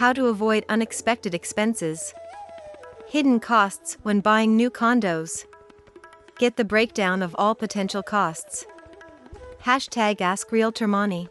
How to avoid unexpected expenses. Hidden costs when buying new condos. Get the breakdown of all potential costs. #AskRealtorMani